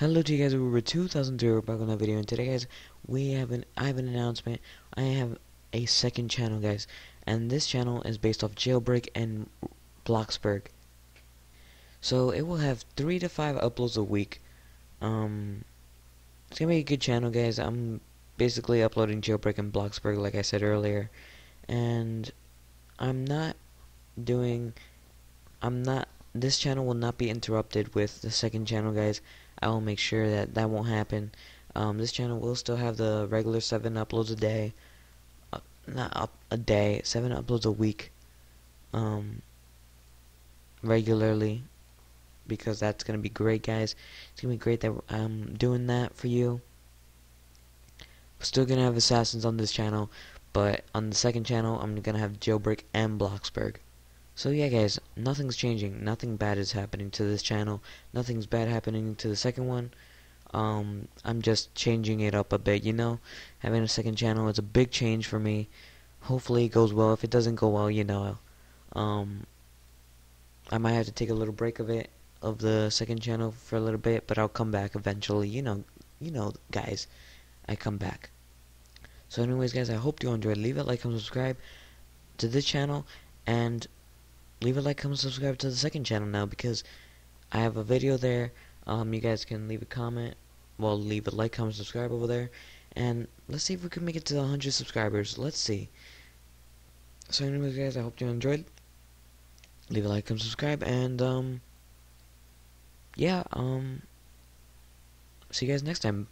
Hello to you guys, we're 2003, we're back on that video, and today guys, I have an announcement. I have a second channel guys, and this channel is based off Jailbreak and Bloxburg. So it will have 3 to 5 uploads a week. It's gonna be a good channel guys. I'm basically uploading Jailbreak and Bloxburg like I said earlier, and this channel will not be interrupted with the second channel guys. I will make sure that that won't happen. This channel will still have the regular 7 uploads a day, 7 uploads a week, regularly, because that's gonna be great guys. It's gonna be great that I'm doing that for you. We're still gonna have Assassins on this channel, but on the second channel I'm gonna have Jailbreak and Bloxburg. So yeah guys, nothing's changing, nothing bad is happening to this channel, nothing's bad happening to the second one. I'm just changing it up a bit, you know. Having a second channel is a big change for me. Hopefully it goes well. If it doesn't go well, you know, I might have to take a little break of the second channel for a little bit, but I'll come back eventually, you know guys, I come back. So anyways guys, I hope you enjoyed. Leave a like and subscribe to this channel, and leave a like, comment, subscribe to the second channel now, because I have a video there. You guys can leave a comment, well, leave a like, comment, subscribe over there, and let's see if we can make it to 100 subscribers. Let's see. So anyways guys, I hope you enjoyed. Leave a like, comment, subscribe, and yeah, see you guys next time.